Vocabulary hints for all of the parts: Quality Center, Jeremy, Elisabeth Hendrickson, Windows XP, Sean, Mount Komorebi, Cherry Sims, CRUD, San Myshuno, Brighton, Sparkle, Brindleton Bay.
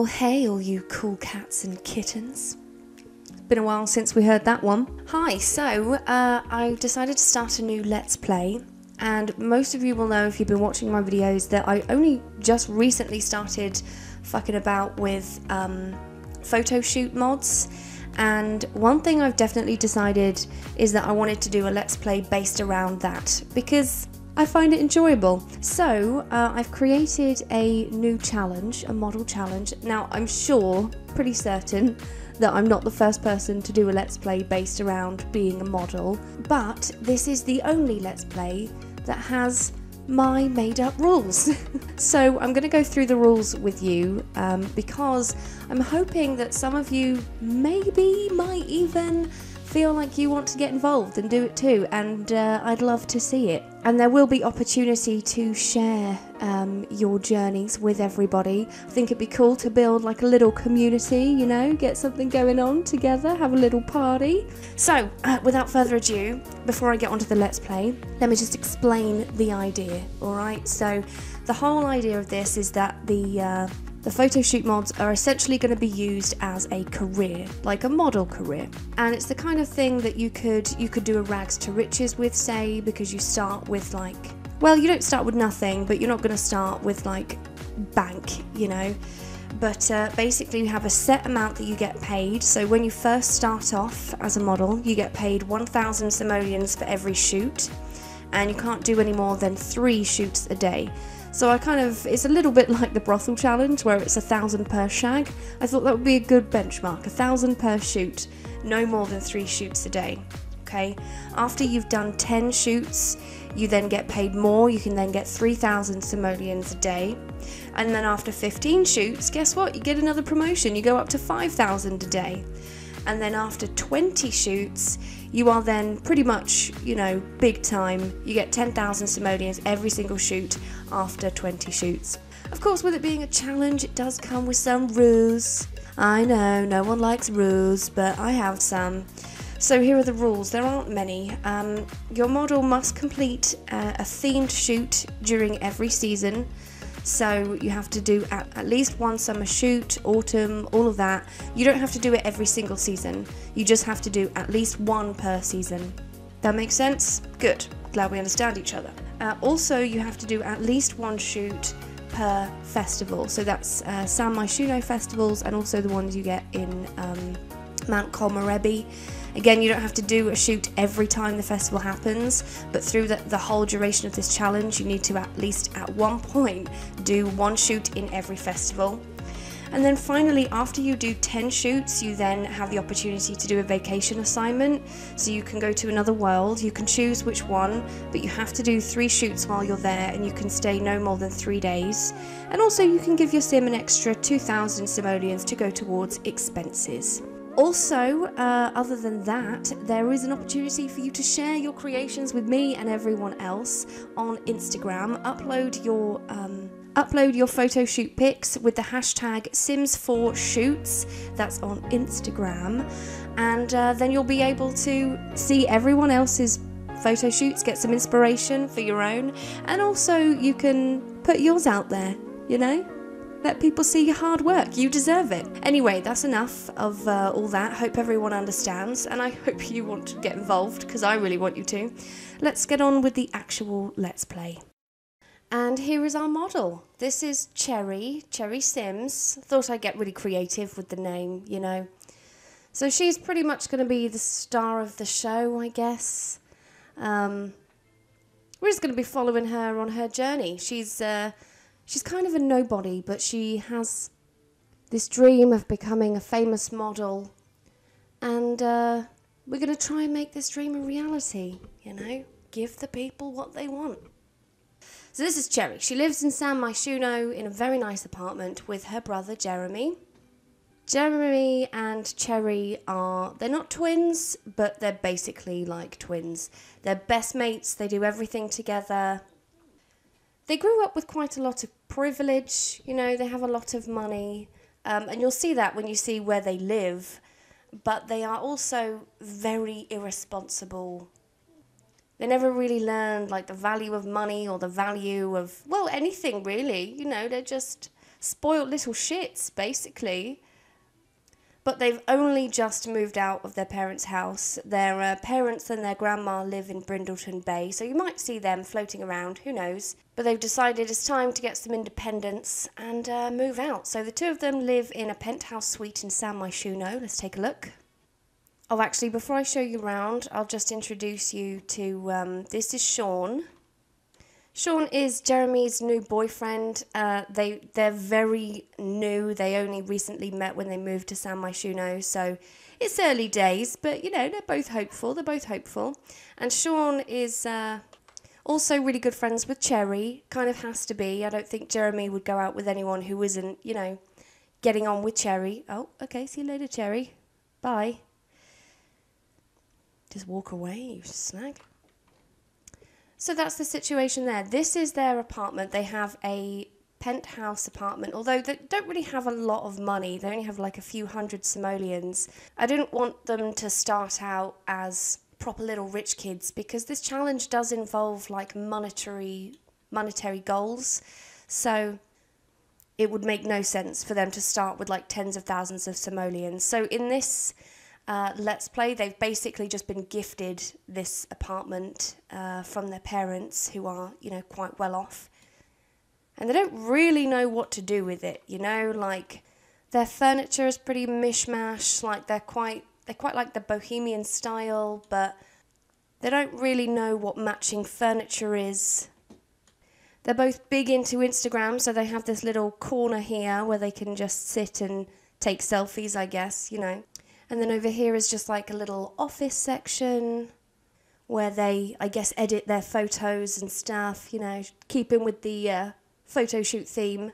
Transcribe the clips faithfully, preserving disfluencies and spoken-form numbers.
Well, hey, all you cool cats and kittens. It's been a while since we heard that one. Hi, so uh, I decided to start a new Let's Play, and most of you will know if you've been watching my videos that I only just recently started fucking about with um, photo shoot mods. And one thing I've definitely decided is that I wanted to do a Let's Play based around that, because I find it enjoyable. So uh, I've created a new challenge, a model challenge. Now I'm sure, pretty certain, that I'm not the first person to do a Let's Play based around being a model, but this is the only Let's Play that has my made up rules. So I'm going to go through the rules with you um, because I'm hoping that some of you maybe might even feel like you want to get involved and do it too, and uh, I'd love to see it. And there will be opportunity to share um, your journeys with everybody. I think it'd be cool to build like a little community, you know, get something going on together, have a little party. So uh, without further ado, before I get onto the Let's Play, let me just explain the idea, alright? So the whole idea of this is that the uh, The photo shoot mods are essentially going to be used as a career, like a model career. And it's the kind of thing that you could you could do a rags to riches with, say, because you start with like, well, you don't start with nothing, but you're not going to start with like bank, you know. But uh, basically you have a set amount that you get paid. So when you first start off as a model, you get paid one thousand simoleons for every shoot, and you can't do any more than three shoots a day. So I kind of, it's a little bit like the brothel challenge where it's a thousand per shag. I thought that would be a good benchmark, a thousand per shoot, no more than three shoots a day, okay? After you've done ten shoots, you then get paid more, you can then get three thousand simoleons a day. And then after fifteen shoots, guess what? You get another promotion, you go up to five thousand a day. And then after twenty shoots, you are then pretty much, you know, big time. You get ten thousand simoleons every single shoot after twenty shoots. Of course, with it being a challenge, it does come with some rules. I know, no one likes rules, but I have some. So here are the rules. There aren't many. Um, your model must complete uh, a themed shoot during every season. So you have to do at, at least one summer shoot, autumn, all of that. You don't have to do it every single season. You just have to do at least one per season. That makes sense? Good. Glad we understand each other. Uh, also, you have to do at least one shoot per festival. So that's uh, San Myshuno festivals, and also the ones you get in um, Mount Komorebi. Again, you don't have to do a shoot every time the festival happens, but through the, the whole duration of this challenge, you need to at least at one point do one shoot in every festival. And then finally, after you do ten shoots, you then have the opportunity to do a vacation assignment. So you can go to another world, you can choose which one, but you have to do three shoots while you're there, and you can stay no more than three days. And also you can give your sim an extra two thousand simoleons to go towards expenses. Also, uh, other than that, there is an opportunity for you to share your creations with me and everyone else on Instagram. Upload your um, upload your photo shoot pics with the hashtag Sims four Shoots. That's on Instagram, and uh, then you'll be able to see everyone else's photo shoots, get some inspiration for your own, and also you can put yours out there. You know. Let people see your hard work. You deserve it. Anyway, that's enough of uh, all that. Hope everyone understands, and I hope you want to get involved, because I really want you to. Let's get on with the actual Let's Play. And here is our model. This is Cherry, Cherry Sims. Thought I'd get really creative with the name, you know. So she's pretty much going to be the star of the show, I guess. Um, we're just going to be following her on her journey. She's... Uh, She's kind of a nobody, but she has this dream of becoming a famous model, and uh, we're going to try and make this dream a reality, you know? Give the people what they want. So this is Cherry. She lives in San Myshuno in a very nice apartment with her brother, Jeremy. Jeremy and Cherry are, they're not twins, but they're basically like twins. They're best mates, they do everything together. They grew up with quite a lot of privilege, you know, they have a lot of money, um, and you'll see that when you see where they live, but they are also very irresponsible. They never really learned, like, the value of money or the value of, well, anything really, you know, they're just spoiled little shits, basically. But they've only just moved out of their parents' house. Their uh, parents and their grandma live in Brindleton Bay, so you might see them floating around, who knows. But they've decided it's time to get some independence and uh, move out. So the two of them live in a penthouse suite in San Myshuno. Let's take a look. Oh, actually, before I show you around, I'll just introduce you to... Um, this is Sean. Sean is Jeremy's new boyfriend. Uh, they, they're very new. They only recently met when they moved to San Myshuno, so it's early days, but, you know, they're both hopeful. They're both hopeful. And Sean is uh, also really good friends with Cherry. Kind of has to be. I don't think Jeremy would go out with anyone who isn't, you know, getting on with Cherry. Oh, okay, see you later, Cherry. Bye. Just walk away, you snag. So that's the situation there. This is their apartment. They have a penthouse apartment, although they don't really have a lot of money. They only have like a few hundred simoleons. I didn't want them to start out as proper little rich kids because this challenge does involve like monetary, monetary goals. So it would make no sense for them to start with like tens of thousands of simoleons. So in this Uh, Let's Play, they've basically just been gifted this apartment uh, from their parents, who are, you know, quite well off. And they don't really know what to do with it, you know, like their furniture is pretty mishmash, like they're quite, they're quite like the bohemian style, but they don't really know what matching furniture is. They're both big into Instagram, so they have this little corner here where they can just sit and take selfies, I guess, you know. And then over here is just like a little office section where they, I guess, edit their photos and stuff, you know, keeping with the uh, photo shoot theme.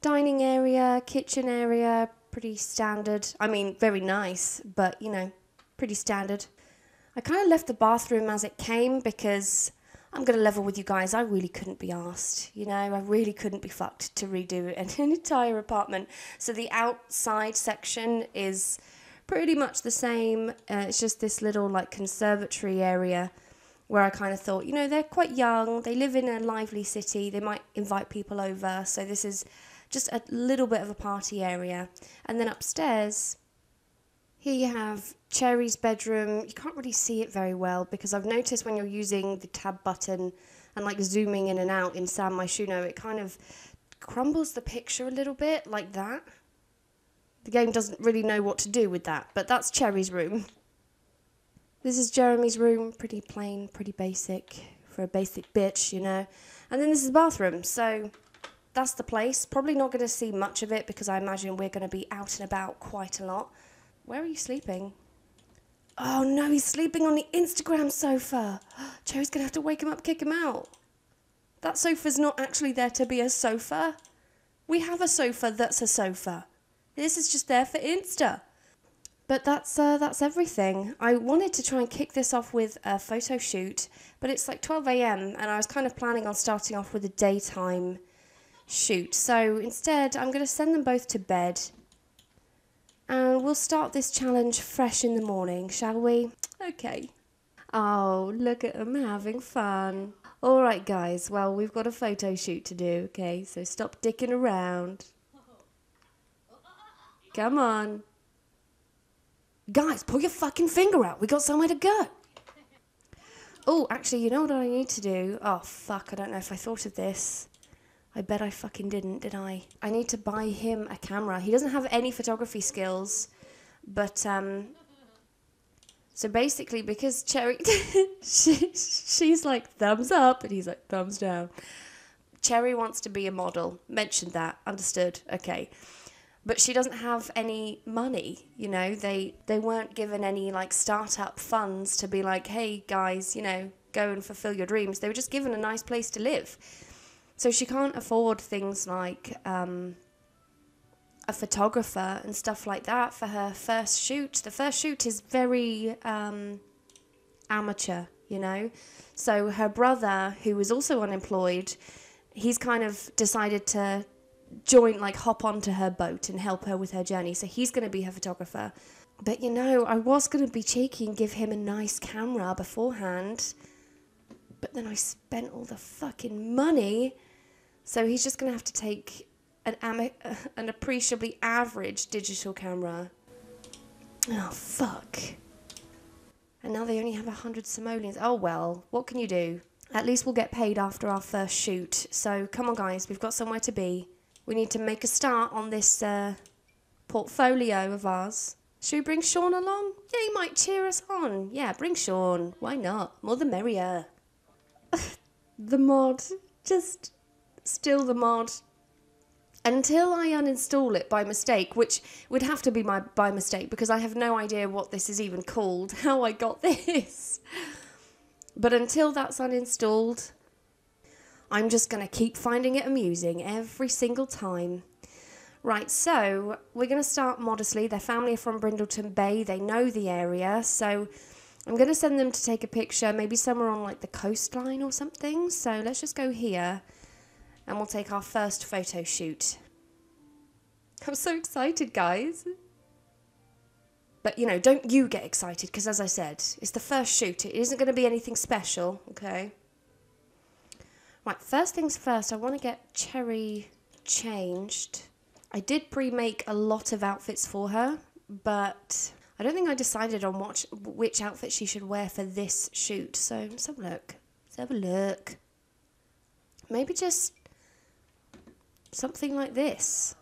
Dining area, kitchen area, pretty standard. I mean, very nice, but, you know, pretty standard. I kind of left the bathroom as it came because I'm going to level with you guys. I really couldn't be arsed, you know. I really couldn't be fucked to redo an entire apartment. So the outside section is pretty much the same. Uh, it's just this little, like, conservatory area where I kind of thought, you know, they're quite young. They live in a lively city. They might invite people over. So this is just a little bit of a party area. And then upstairs... here you have Cherry's bedroom. You can't really see it very well because I've noticed when you're using the tab button and like zooming in and out in San Myshuno, it kind of crumbles the picture a little bit like that. The game doesn't really know what to do with that, but that's Cherry's room. This is Jeremy's room, pretty plain, pretty basic for a basic bitch, you know. And then this is the bathroom, so that's the place. Probably not going to see much of it because I imagine we're going to be out and about quite a lot. Where are you sleeping? Oh no, he's sleeping on the Instagram sofa. Cherry's gonna have to wake him up, kick him out. That sofa's not actually there to be a sofa. We have a sofa that's a sofa. This is just there for Insta. But that's uh, that's everything. I wanted to try and kick this off with a photo shoot, but it's like twelve A M and I was kind of planning on starting off with a daytime shoot. So instead, I'm gonna send them both to bed. And we'll start this challenge fresh in the morning, shall we? Okay. Oh, look at them having fun. All right, guys. Well, we've got a photo shoot to do, okay? So stop dicking around. Come on. Guys, pull your fucking finger out. We got somewhere to go. Oh, actually, you know what I need to do? Oh, fuck. I don't know if I thought of this. I bet I fucking didn't, did I? I need to buy him a camera. He doesn't have any photography skills, but, um... so basically, because Cherry... she, she's like, thumbs up, and he's like, thumbs down. Cherry wants to be a model. Mentioned that. Understood. Okay. But she doesn't have any money, you know? They, they weren't given any, like, startup funds to be like, hey, guys, you know, go and fulfill your dreams. They were just given a nice place to live. So she can't afford things like um, a photographer and stuff like that for her first shoot. The first shoot is very um, amateur, you know. So her brother, who is also unemployed, he's kind of decided to join, like hop onto her boat and help her with her journey. So he's going to be her photographer. But, you know, I was going to be cheeky and give him a nice camera beforehand. But then I spent all the fucking money. So he's just going to have to take an, am an appreciably average digital camera. Oh, fuck. And now they only have one hundred simoleons. Oh, well, what can you do? At least we'll get paid after our first shoot. So, come on, guys, we've got somewhere to be. We need to make a start on this uh, portfolio of ours. Should we bring Sean along? Yeah, he might cheer us on. Yeah, bring Sean. Why not? More the merrier. The mod. Just still the mod. Until I uninstall it by mistake, which would have to be my by mistake because I have no idea what this is even called, how I got this. But until that's uninstalled, I'm just going to keep finding it amusing every single time. Right, so we're going to start modestly. Their family are from Brindleton Bay. They know the area. So I'm going to send them to take a picture, maybe somewhere on like the coastline or something. So let's just go here and we'll take our first photo shoot. I'm so excited, guys. But, you know, don't you get excited because, as I said, it's the first shoot. It isn't going to be anything special, okay? Right, first things first, I want to get Cherry changed. I did pre-make a lot of outfits for her, but I don't think I decided on what, which outfit she should wear for this shoot. So let's have a look. Let's have a look. Maybe just something like this.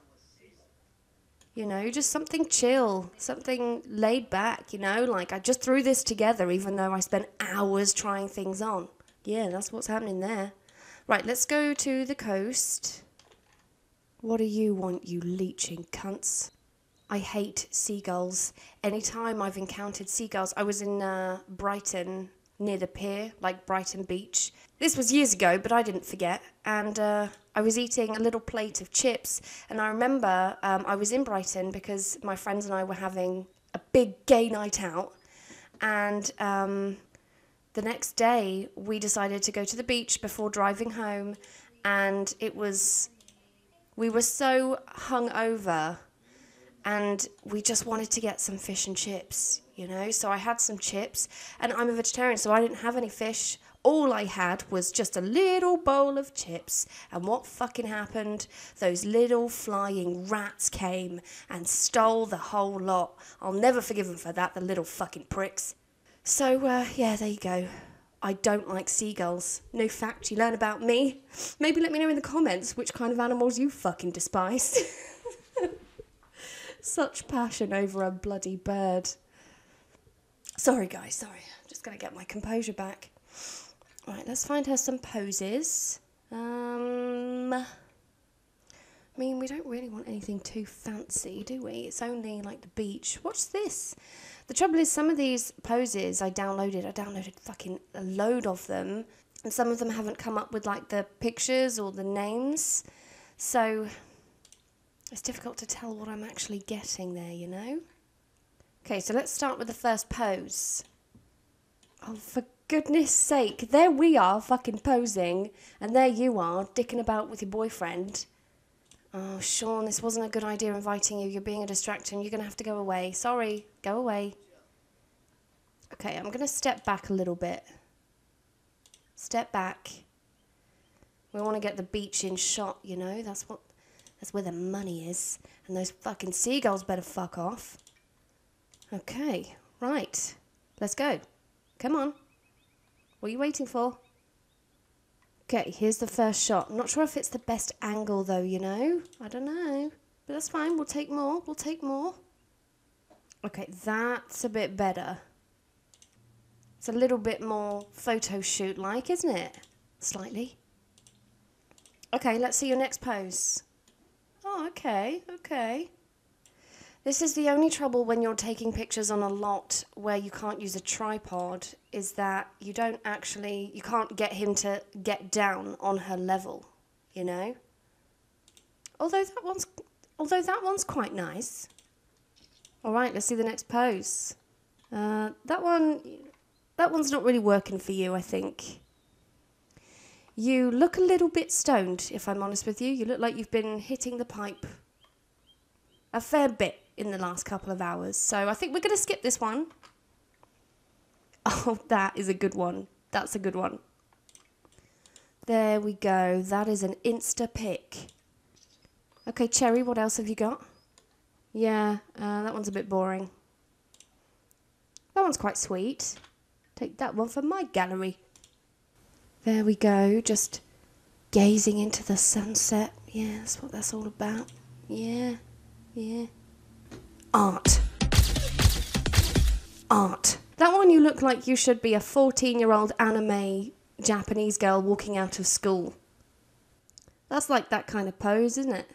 You know, just something chill, something laid back, you know? Like, I just threw this together even though I spent hours trying things on. Yeah, that's what's happening there. Right, let's go to the coast. What do you want, you leeching cunts? I hate seagulls. Anytime I've encountered seagulls, I was in uh, Brighton near the pier, like Brighton Beach. This was years ago, but I didn't forget. And uh, I was eating a little plate of chips. And I remember um, I was in Brighton because my friends and I were having a big gay night out. And Um, the next day, we decided to go to the beach before driving home, and it was, we were so hungover, and we just wanted to get some fish and chips, you know? So I had some chips, and I'm a vegetarian, so I didn't have any fish. All I had was just a little bowl of chips, and what fucking happened? Those little flying rats came and stole the whole lot. I'll never forgive them for that, the little fucking pricks. So, uh, yeah, there you go. I don't like seagulls. New fact you learn about me. Maybe let me know in the comments which kind of animals you fucking despise. Such passion over a bloody bird. Sorry, guys, sorry. I'm just going to get my composure back. Right, let's find her some poses. Um, I mean, we don't really want anything too fancy, do we? It's only, like, the beach. What's this? The trouble is some of these poses I downloaded, I downloaded fucking a load of them, and some of them haven't come up with like the pictures or the names, so it's difficult to tell what I'm actually getting there, you know? Okay, so let's start with the first pose. Oh, for goodness sake, there we are fucking posing, and there you are dicking about with your boyfriend. Oh, Sean, this wasn't a good idea inviting you. You're being a distraction. You're going to have to go away. Sorry, go away. Okay, I'm going to step back a little bit. Step back. We want to get the beach in shot, you know? That's what. That's where the money is. And those fucking seagulls better fuck off. Okay, right. Let's go. Come on. What are you waiting for? Okay, here's the first shot. I'm not sure if it's the best angle, though, you know? I don't know. But that's fine. We'll take more. We'll take more. Okay, that's a bit better. It's a little bit more photo shoot-like, isn't it? Slightly. Okay, let's see your next pose. Oh, okay, okay. This is the only trouble when you're taking pictures on a lot where you can't use a tripod, is that you don't actually, you can't get him to get down on her level, you know? Although that one's, although that one's quite nice. All right, let's see the next pose. Uh, that one, that one's not really working for you, I think. You look a little bit stoned, if I'm honest with you. You look like you've been hitting the pipe a fair bit in the last couple of hours. So I think we're going to skip this one. Oh, that is a good one. That's a good one. There we go. That is an Insta pic. Okay, Cherry, what else have you got? Yeah, uh, that one's a bit boring. That one's quite sweet. Take that one for my gallery. There we go, just gazing into the sunset. Yeah, that's what that's all about. Yeah, yeah. Art. Art. That one, you look like you should be a fourteen-year-old anime Japanese girl walking out of school. That's like that kind of pose, isn't it?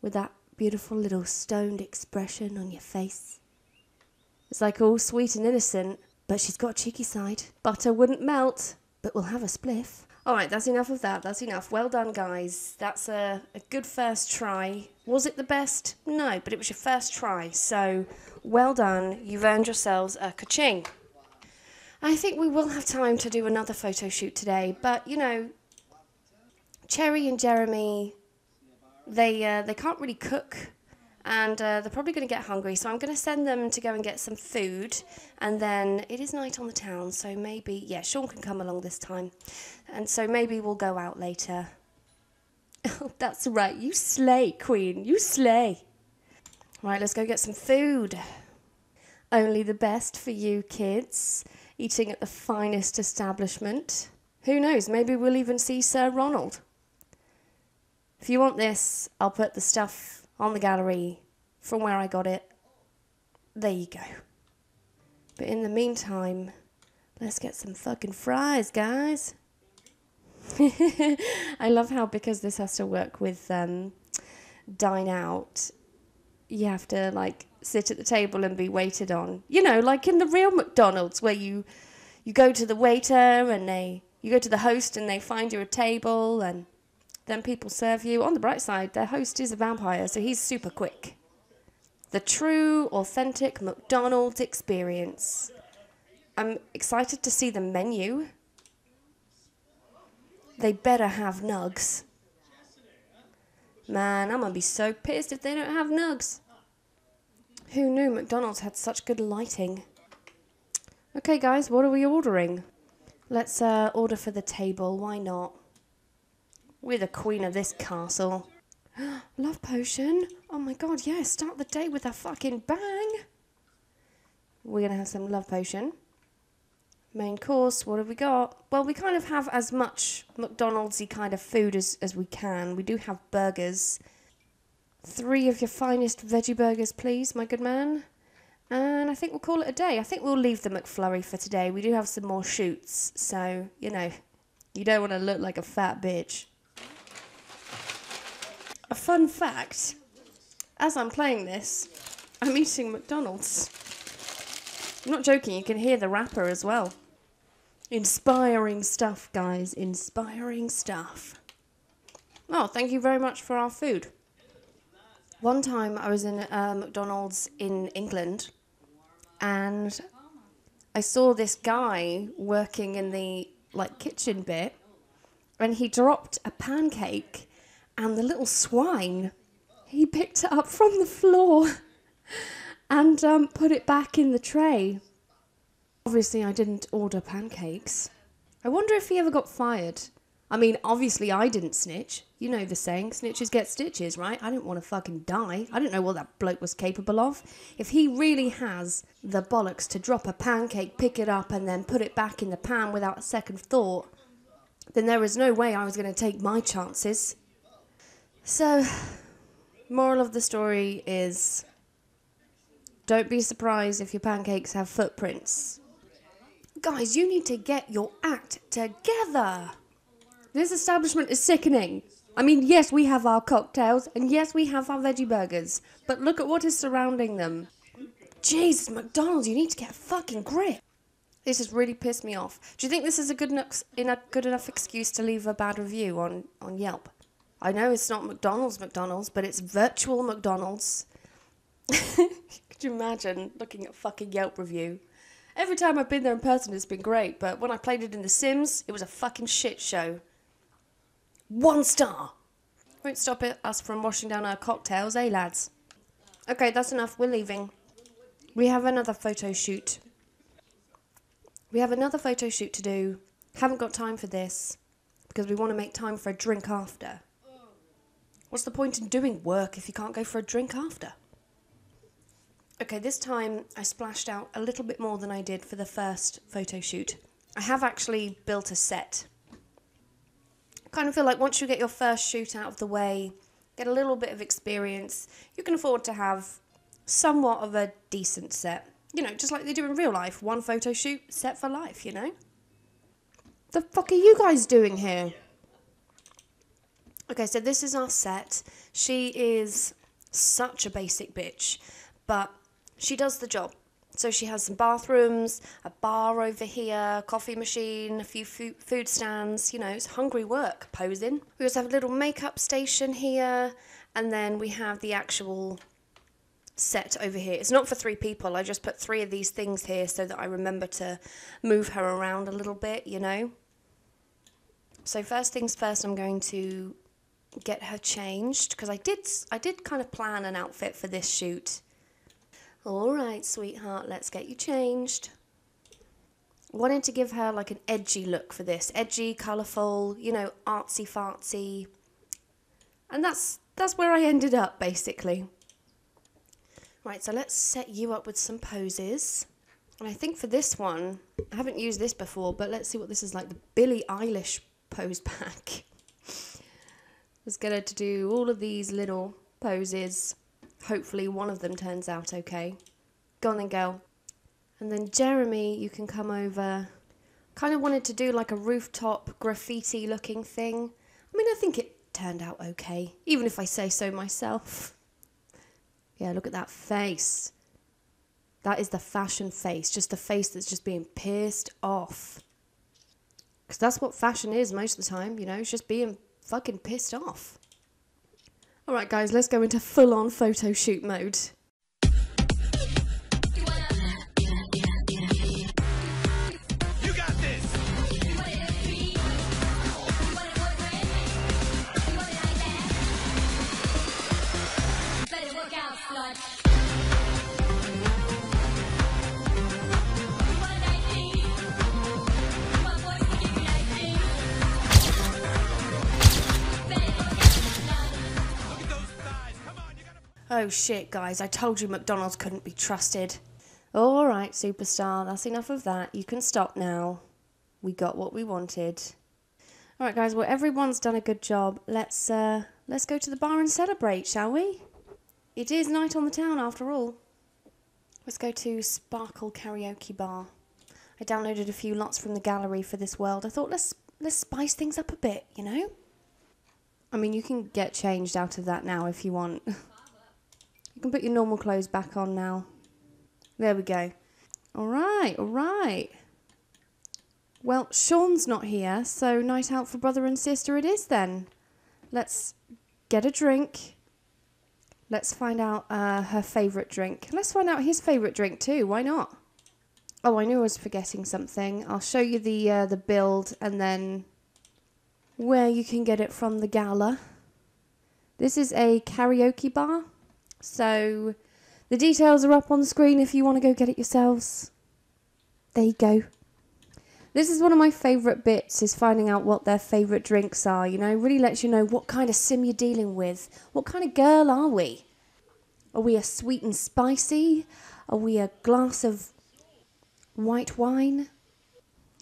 With that beautiful little stoned expression on your face. It's like all sweet and innocent, but she's got a cheeky side. Butter wouldn't melt, but we'll have a spliff. All right, that's enough of that. That's enough. Well done, guys. That's a, a good first try. Was it the best? No, but it was your first try. So, well done. You've earned yourselves a ka-ching. I think we will have time to do another photo shoot today, but, you know, Cherry and Jeremy, they, uh, they can't really cook, and uh, they're probably going to get hungry, so I'm going to send them to go and get some food, and then it is night on the town, so maybe, yeah, Sean can come along this time, and so maybe we'll go out later. Oh, that's right, you slay, Queen, you slay. Right, let's go get some food. Only the best for you kids, eating at the finest establishment. Who knows, maybe we'll even see Sir Ronald. If you want this, I'll put the stuff on the gallery from where I got it. There you go. But in the meantime, let's get some fucking fries, guys. I love how, because this has to work with um, dine out, you have to, like, sit at the table and be waited on. You know, like in the real McDonald's, where you, you go to the waiter and they... You go to the host and they find you a table and then people serve you. On the bright side, their host is a vampire, so he's super quick. The true, authentic McDonald's experience. I'm excited to see the menu. They better have nugs. Man, I'm going to be so pissed if they don't have nugs. Who knew McDonald's had such good lighting? Okay, guys, what are we ordering? Let's uh, order for the table, why not? We're the queen of this castle. Love potion? Oh my god, yeah, start the day with a fucking bang! We're gonna have some love potion. Main course, what have we got? Well, we kind of have as much McDonald's-y kind of food as, as we can. We do have burgers. Three of your finest veggie burgers, please, my good man. And I think we'll call it a day. I think we'll leave the McFlurry for today. We do have some more shoots, so, you know, you don't want to look like a fat bitch. A fun fact, as I'm playing this, I'm eating McDonald's. I'm not joking, you can hear the wrapper as well. Inspiring stuff, guys, inspiring stuff. Oh, thank you very much for our food. One time I was in uh, McDonald's in England, and I saw this guy working in the, like, kitchen bit, and he dropped a pancake, and the little swine, he picked it up from the floor and um, put it back in the tray. Obviously, I didn't order pancakes. I wonder if he ever got fired. I mean, obviously, I didn't snitch. You know the saying, snitches get stitches, right? I didn't want to fucking die. I didn't know what that bloke was capable of. If he really has the bollocks to drop a pancake, pick it up, and then put it back in the pan without a second thought, then there was no way I was going to take my chances. So, moral of the story is, don't be surprised if your pancakes have footprints. Guys, you need to get your act together. This establishment is sickening. I mean, yes, we have our cocktails, and yes, we have our veggie burgers, but look at what is surrounding them. Jesus, McDonald's, you need to get a fucking grip. This has really pissed me off. Do you think this is a good enough, in a good enough excuse to leave a bad review on, on Yelp? I know it's not McDonald's McDonald's, but it's virtual McDonald's. Could you imagine looking at a fucking Yelp review? Every time I've been there in person, it's been great, but when I played it in The Sims, it was a fucking shit show. One star. Won't stop it, us from washing down our cocktails, eh, lads? Okay, that's enough. We're leaving. We have another photo shoot. We have another photo shoot to do. Haven't got time for this because we want to make time for a drink after. What's the point in doing work if you can't go for a drink after? Okay, this time I splashed out a little bit more than I did for the first photo shoot. I have actually built a set. I kind of feel like once you get your first shoot out of the way, get a little bit of experience, you can afford to have somewhat of a decent set. You know, just like they do in real life. One photo shoot, set for life, you know? The fuck are you guys doing here? Okay, so this is our set. She is such a basic bitch, but she does the job. So she has some bathrooms, a bar over here, coffee machine, a few food stands. You know, it's hungry work, posing. We also have a little makeup station here, and then we have the actual set over here. It's not for three people. I just put three of these things here so that I remember to move her around a little bit, you know. So first things first, I'm going to get her changed, because I did, I did kind of plan an outfit for this shoot. All right, sweetheart, let's get you changed. Wanted to give her like an edgy look for this. Edgy, colourful, you know, artsy-fartsy. And that's, that's where I ended up, basically. Right, so let's set you up with some poses. And I think for this one, I haven't used this before, but let's see what this is like. The Billie Eilish pose pack. Let's get her to do all of these little poses. Hopefully one of them turns out okay. Go on then, girl. And then Jeremy, you can come over. Kind of wanted to do like a rooftop graffiti looking thing. I mean, I think it turned out okay, even if I say so myself. Yeah, look at that face. That is the fashion face. Just the face that's just being pissed off. Because that's what fashion is most of the time, you know. It's just being fucking pissed off. All right, guys, let's go into full-on photo shoot mode. Oh shit, guys, I told you McDonald's couldn't be trusted. All right, superstar, that's enough of that. You can stop now. We got what we wanted. All right, guys, well, everyone's done a good job. Let's, uh, let's go to the bar and celebrate, shall we? It is night on the town, after all. Let's go to Sparkle Karaoke Bar. I downloaded a few lots from the gallery for this world. I thought, let's, let's spice things up a bit, you know? I mean, you can get changed out of that now if you want. You can put your normal clothes back on now. There we go. All right, all right. Well, Sean's not here, so night out for brother and sister it is then. Let's get a drink. Let's find out uh, her favourite drink. Let's find out his favourite drink too, why not? Oh, I knew I was forgetting something. I'll show you the, uh, the build and then where you can get it from the gala. This is a karaoke bar. So, the details are up on the screen if you want to go get it yourselves. There you go. This is one of my favourite bits, is finding out what their favourite drinks are, you know. Really lets you know what kind of sim you're dealing with. What kind of girl are we? Are we a sweet and spicy? Are we a glass of white wine?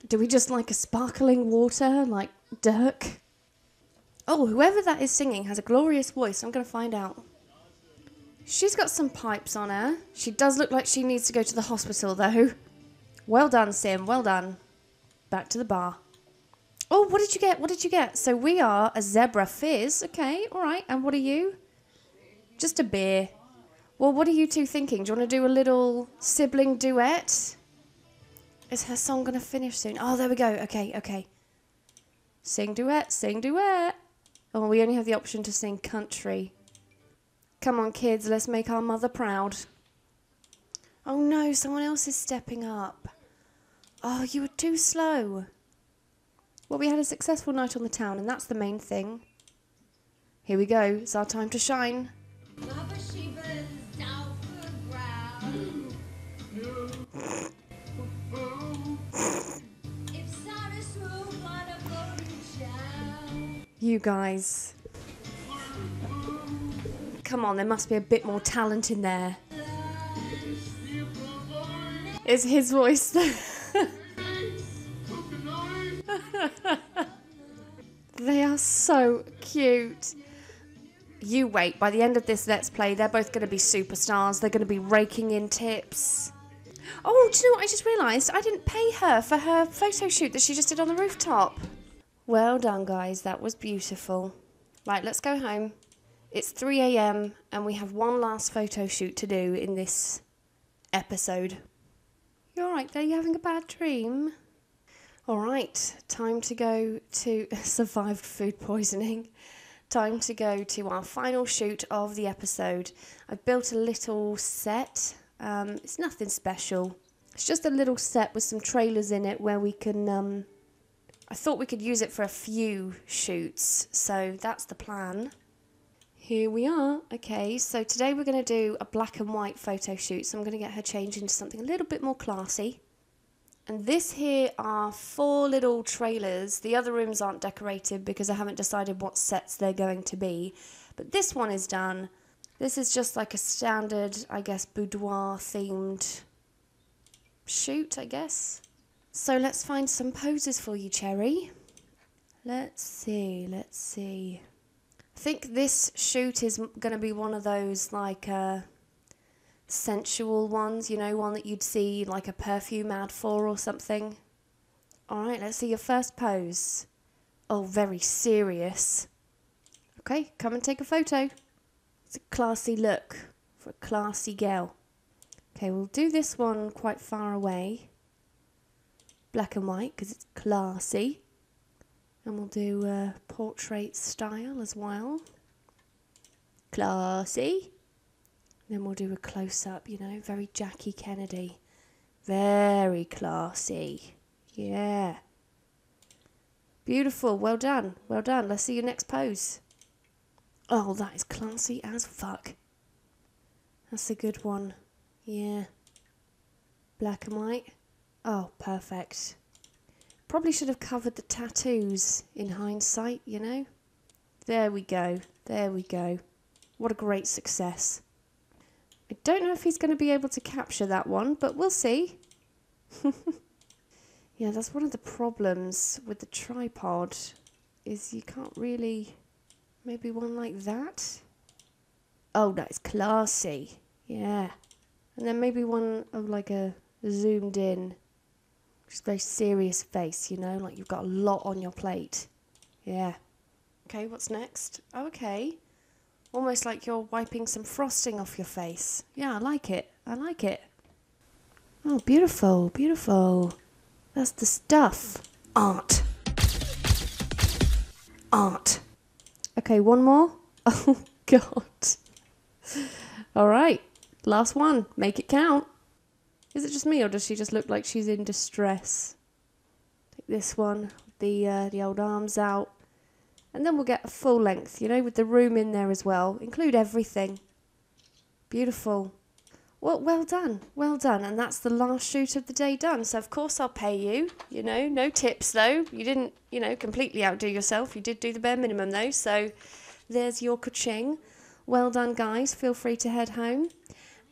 Do we just like a sparkling water, like Dirk? Oh, whoever that is singing has a glorious voice. I'm going to find out. She's got some pipes on her. She does look like she needs to go to the hospital, though. Well done, Sim. Well done. Back to the bar. Oh, what did you get? What did you get? So we are a Zebra Fizz. Okay, all right. And what are you? Just a beer. Well, what are you two thinking? Do you want to do a little sibling duet? Is her song going to finish soon? Oh, there we go. Okay, okay. Sing duet, sing duet. Oh, we only have the option to sing country. Come on, kids, let's make our mother proud. Oh no, someone else is stepping up. Oh, you were too slow. Well, we had a successful night on the town, and that's the main thing. Here we go, it's our time to shine. You guys. Come on, there must be a bit more talent in there. It's his voice. They are so cute. You wait, by the end of this Let's Play, they're both going to be superstars. They're going to be raking in tips. Oh, do you know what I just realised? I didn't pay her for her photo shoot that she just did on the rooftop. Well done, guys. That was beautiful. Right, let's go home. It's three A M and we have one last photo shoot to do in this episode. You all right there? You having a bad dream? All right, time to go to... survived food poisoning. Time to go to our final shoot of the episode. I've built a little set. Um, it's nothing special. It's just a little set with some trailers in it where we can... Um, I thought we could use it for a few shoots, so that's the plan. Here we are. Okay, so today we're going to do a black and white photo shoot, so I'm going to get her changed into something a little bit more classy. And this here are four little trailers. The other rooms aren't decorated because I haven't decided what sets they're going to be. But this one is done. This is just like a standard, I guess, boudoir-themed shoot, I guess. So let's find some poses for you, Cherry. Let's see, let's see. I think this shoot is going to be one of those, like... Uh, sensual ones, you know, one that you'd see like a perfume ad for or something. Alright, let's see your first pose. Oh, very serious. Okay, come and take a photo. It's a classy look for a classy girl. Okay, we'll do this one quite far away. Black and white, because it's classy. And we'll do uh, portrait style as well. Classy. Then we'll do a close-up, you know, very Jackie Kennedy. Very classy. Yeah. Beautiful. Well done. Well done. Let's see your next pose. Oh, that is classy as fuck. That's a good one. Yeah. Black and white. Oh, perfect. Probably should have covered the tattoos in hindsight, you know. There we go. There we go. What a great success. I don't know if he's going to be able to capture that one, but we'll see. Yeah, that's one of the problems with the tripod, is you can't really... Maybe one like that? Oh, that is classy. Yeah. And then maybe one of like a zoomed in, just very serious face, you know, like you've got a lot on your plate. Yeah. Okay, what's next? Oh, okay. Almost like you're wiping some frosting off your face. Yeah, I like it. I like it. Oh, beautiful, beautiful. That's the stuff. Art. Art. Okay, one more. Oh, God. All right, last one. Make it count. Is it just me, or does she just look like she's in distress? Take this one, the, uh, the old arms out. And then we'll get a full length, you know, with the room in there as well. Include everything. Beautiful. Well, well done. Well done. And that's the last shoot of the day done. So, of course, I'll pay you. You know, no tips, though. You didn't, you know, completely outdo yourself. You did do the bare minimum, though. So there's your ka-ching. Well done, guys. Feel free to head home.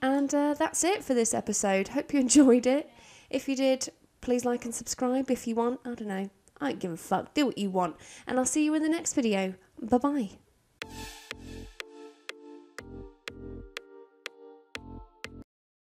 And uh, that's it for this episode. Hope you enjoyed it. If you did, please like and subscribe if you want. I don't know. I don't give a fuck. Do what you want. And I'll see you in the next video. Bye-bye.